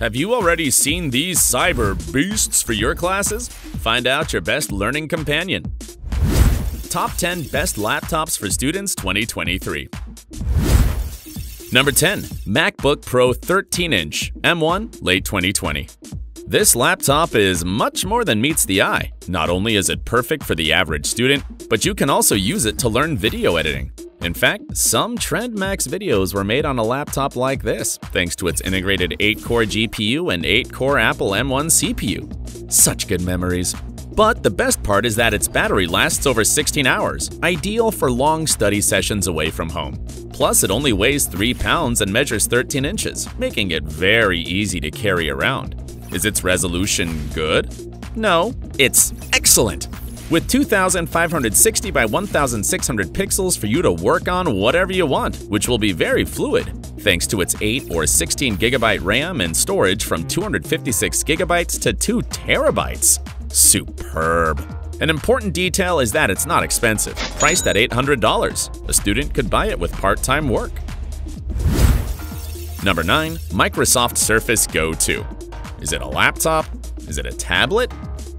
Have you already seen these cyber beasts for your classes? Find out your best learning companion. Top 10 Best Laptops for Students 2023. Number 10. MacBook Pro 13-inch M1 late 2020. This laptop is much more than meets the eye. Not only is it perfect for the average student, but you can also use it to learn video editing. In fact, some Trend Max videos were made on a laptop like this, thanks to its integrated 8-core GPU and 8-core Apple M1 CPU. Such good memories. But the best part is that its battery lasts over 16 hours, ideal for long study sessions away from home. Plus, it only weighs 3 pounds and measures 13 inches, making it very easy to carry around. Is its resolution good? No, it's excellent. With 2,560 by 1,600 pixels for you to work on whatever you want, which will be very fluid, thanks to its 8 or 16 gigabyte RAM and storage from 256 gigabytes to 2 terabytes. Superb. An important detail is that it's not expensive, priced at $800. A student could buy it with part-time work. Number 9. Microsoft Surface Go 2. Is it a laptop? Is it a tablet?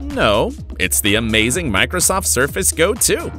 No, it's the amazing Microsoft Surface Go 2.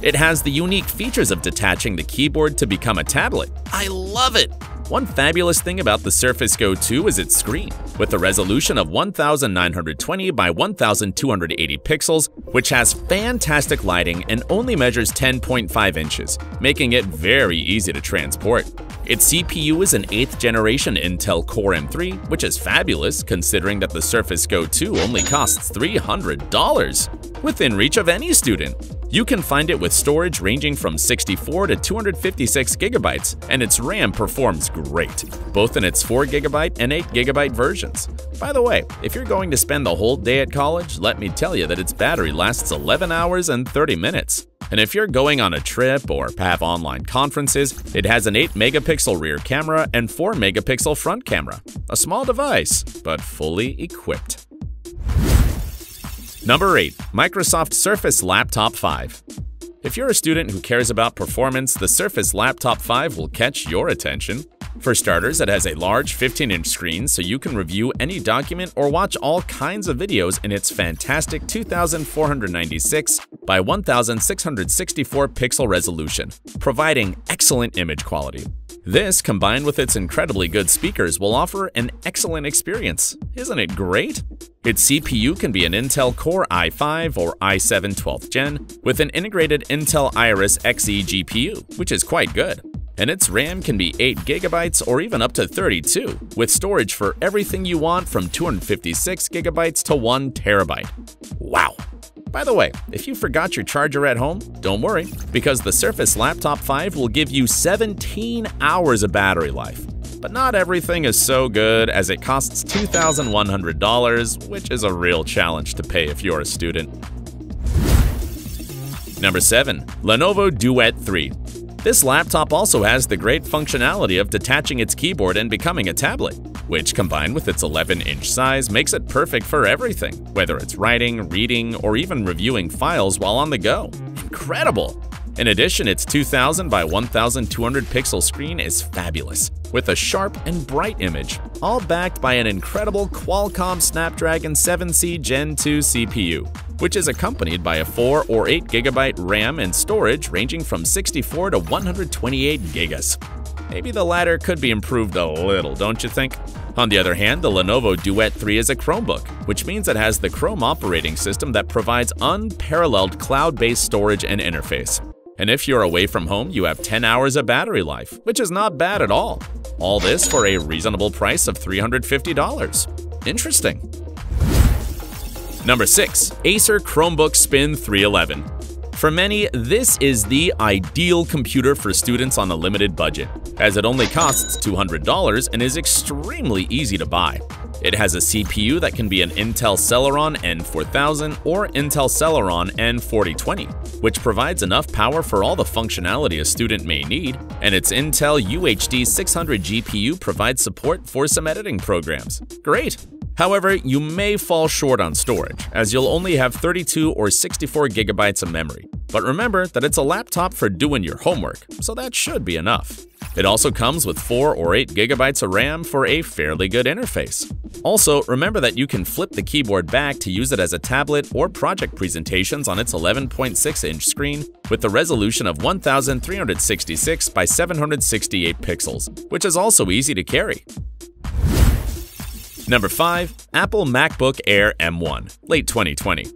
It has the unique features of detaching the keyboard to become a tablet. I love it! One fabulous thing about the Surface Go 2 is its screen, with a resolution of 1920 by 1280 pixels, which has fantastic lighting and only measures 10.5 inches, making it very easy to transport. Its CPU is an 8th generation Intel Core M3, which is fabulous considering that the Surface Go 2 only costs $300, within reach of any student. You can find it with storage ranging from 64 to 256 gigabytes, and its RAM performs great, both in its 4 gigabyte and 8 gigabyte versions. By the way, if you're going to spend the whole day at college, let me tell you that its battery lasts 11 hours and 30 minutes. And if you're going on a trip or have online conferences, it has an 8-megapixel rear camera and 4-megapixel front camera. A small device, but fully equipped. Number 8. Microsoft Surface Laptop 5. If you're a student who cares about performance, the Surface Laptop 5 will catch your attention. For starters, it has a large 15-inch screen so you can review any document or watch all kinds of videos in its fantastic 2496 by 1664 pixel resolution, providing excellent image quality. This, combined with its incredibly good speakers, will offer an excellent experience. Isn't it great? Its CPU can be an Intel Core i5 or i7-12th Gen with an integrated Intel Iris Xe GPU, which is quite good. And its RAM can be 8 gigabytes or even up to 32, with storage for everything you want from 256 gigabytes to 1 terabyte. Wow! By the way, if you forgot your charger at home, don't worry, because the Surface Laptop 5 will give you 17 hours of battery life. But not everything is so good, as it costs $2,100, which is a real challenge to pay if you're a student. Number 7. Lenovo Duet 3. This laptop also has the great functionality of detaching its keyboard and becoming a tablet, which, combined with its 11-inch size, makes it perfect for everything, whether it's writing, reading, or even reviewing files while on the go. Incredible! In addition, its 2000 by 1200 pixel screen is fabulous, with a sharp and bright image, all backed by an incredible Qualcomm Snapdragon 7C Gen 2 CPU, which is accompanied by a 4 or 8 gigabyte RAM and storage ranging from 64 to 128 gigas. Maybe the latter could be improved a little, don't you think? On the other hand, the Lenovo Duet 3 is a Chromebook, which means it has the Chrome operating system that provides unparalleled cloud-based storage and interface. And if you're away from home, you have 10 hours of battery life, which is not bad at all. All this for a reasonable price of $350. Interesting. Number 6. Acer Chromebook Spin 311. For many, this is the ideal computer for students on a limited budget, as it only costs $200 and is extremely easy to buy. It has a CPU that can be an Intel Celeron N4000 or Intel Celeron N4020, which provides enough power for all the functionality a student may need, and its Intel UHD 600 GPU provides support for some editing programs. Great! However, you may fall short on storage, as you'll only have 32 or 64 gigabytes of memory. But remember that it's a laptop for doing your homework, so that should be enough. It also comes with 4 or 8 gigabytes of RAM for a fairly good interface. Also, remember that you can flip the keyboard back to use it as a tablet or project presentations on its 11.6-inch screen with the resolution of 1366 by 768 pixels, which is also easy to carry. Number 5. Apple MacBook Air M1, late 2020.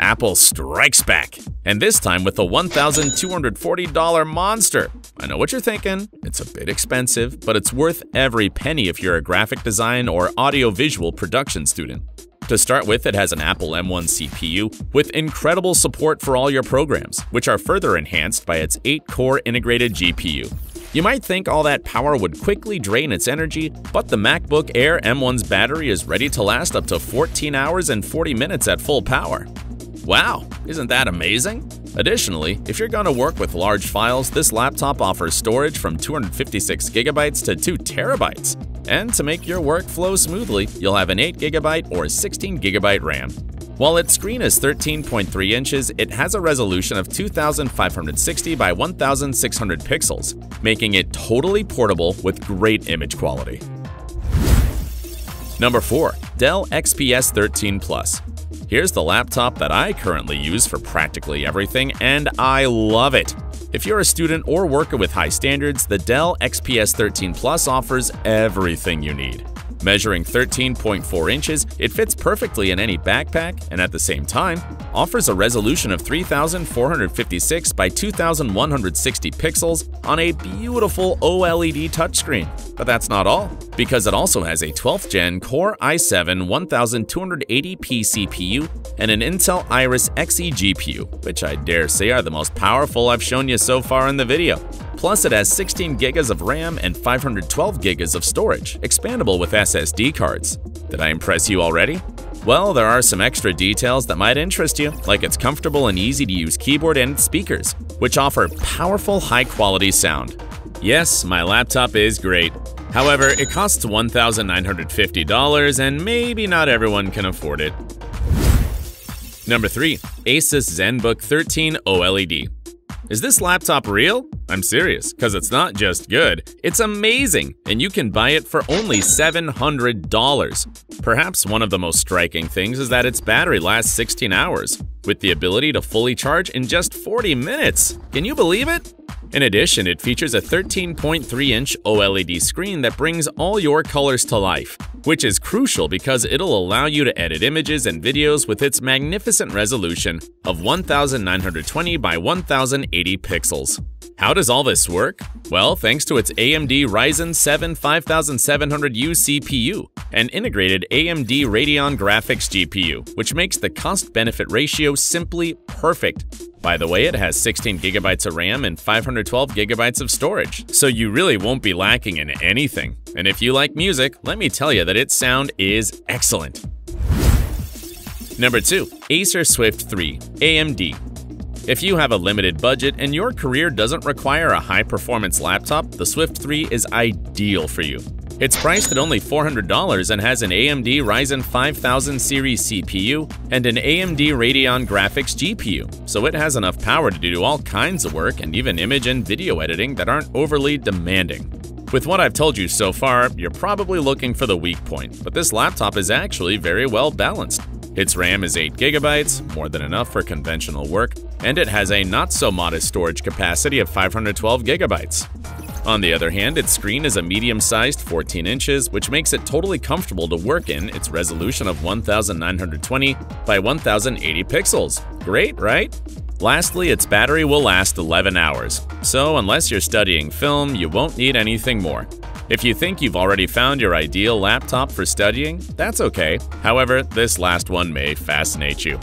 Apple strikes back, and this time with a $1,240 monster. I know what you're thinking, it's a bit expensive, but it's worth every penny if you're a graphic design or audio-visual production student. To start with, it has an Apple M1 CPU with incredible support for all your programs, which are further enhanced by its 8-core integrated GPU. You might think all that power would quickly drain its energy, but the MacBook Air M1's battery is ready to last up to 14 hours and 40 minutes at full power. Wow, isn't that amazing? Additionally, if you're going to work with large files, this laptop offers storage from 256 gigabytes to 2 terabytes. And to make your work flow smoothly, you'll have an 8 gigabyte or 16 gigabyte RAM. While its screen is 13.3 inches, it has a resolution of 2560 by 1600 pixels, making it totally portable with great image quality. Number 4. Dell XPS 13 Plus. Here's the laptop that I currently use for practically everything, and I love it. If you're a student or worker with high standards, the Dell XPS 13 Plus offers everything you need. Measuring 13.4 inches, it fits perfectly in any backpack and at the same time offers a resolution of 3,456 by 2,160 pixels on a beautiful OLED touchscreen. But that's not all, because it also has a 12th Gen Core i7-1280p CPU and an Intel Iris Xe GPU, which I dare say are the most powerful I've shown you so far in the video. Plus, it has 16 gigas of RAM and 512 gigas of storage, expandable with SSD cards. Did I impress you already? Well, there are some extra details that might interest you, like its comfortable and easy-to-use keyboard and its speakers, which offer powerful, high-quality sound. Yes, my laptop is great. However, it costs $1,950, and maybe not everyone can afford it. Number 3. ASUS ZenBook 13 OLED. Is this laptop real? I'm serious, because it's not just good, it's amazing, and you can buy it for only $700. Perhaps one of the most striking things is that its battery lasts 16 hours, with the ability to fully charge in just 40 minutes. Can you believe it? In addition, it features a 13.3-inch OLED screen that brings all your colors to life, which is crucial because it'll allow you to edit images and videos with its magnificent resolution of 1920 by 1080 pixels. How does all this work? Well, thanks to its AMD Ryzen 7 5700U CPU and integrated AMD Radeon graphics GPU, which makes the cost-benefit ratio simply perfect. By the way, it has 16 GB of RAM and 512 GB of storage, so you really won't be lacking in anything. And if you like music, let me tell you that its sound is excellent. Number 2. Acer Swift 3 AMD. If you have a limited budget and your career doesn't require a high-performance laptop, the Swift 3 is ideal for you. It's priced at only $400 and has an AMD Ryzen 5000 series CPU and an AMD Radeon graphics GPU, so it has enough power to do all kinds of work and even image and video editing that aren't overly demanding. With what I've told you so far, you're probably looking for the weak point, but this laptop is actually very well balanced. Its RAM is 8 GB, more than enough for conventional work, and it has a not-so-modest storage capacity of 512 GB. On the other hand, its screen is a medium-sized 14 inches, which makes it totally comfortable to work in its resolution of 1920 by 1080 pixels. Great, right? Lastly, its battery will last 11 hours, so unless you're studying film, you won't need anything more. If you think you've already found your ideal laptop for studying, that's okay. However, this last one may fascinate you.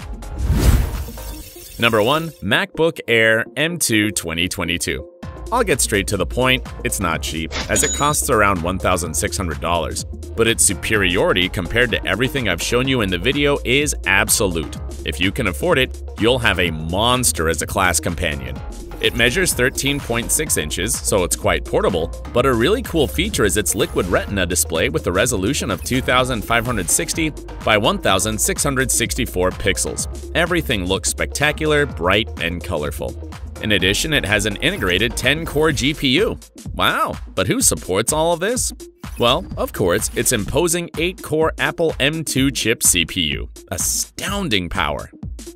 Number 1. MacBook Air M2 2022. I'll get straight to the point, it's not cheap, as it costs around $1,600, but its superiority compared to everything I've shown you in the video is absolute. If you can afford it, you'll have a monster as a class companion. It measures 13.6 inches, so it's quite portable, but a really cool feature is its liquid retina display with a resolution of 2560 by 1664 pixels. Everything looks spectacular, bright, and colorful. In addition, it has an integrated 10-core GPU. Wow, but who supports all of this? Well, of course, its imposing 8-core Apple M2 chip CPU. Astounding power!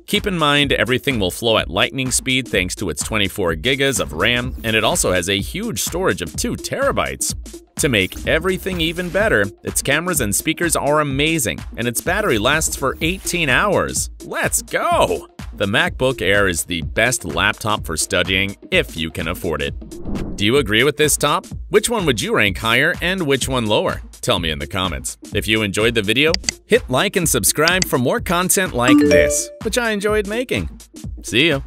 Keep in mind, everything will flow at lightning speed thanks to its 24 gigas of RAM, and it also has a huge storage of 2 terabytes. To make everything even better, its cameras and speakers are amazing, and its battery lasts for 18 hours. Let's go! The MacBook Air is the best laptop for studying if you can afford it. Do you agree with this top? Which one would you rank higher and which one lower? Tell me in the comments. If you enjoyed the video, hit like and subscribe for more content like this, which I enjoyed making. See ya!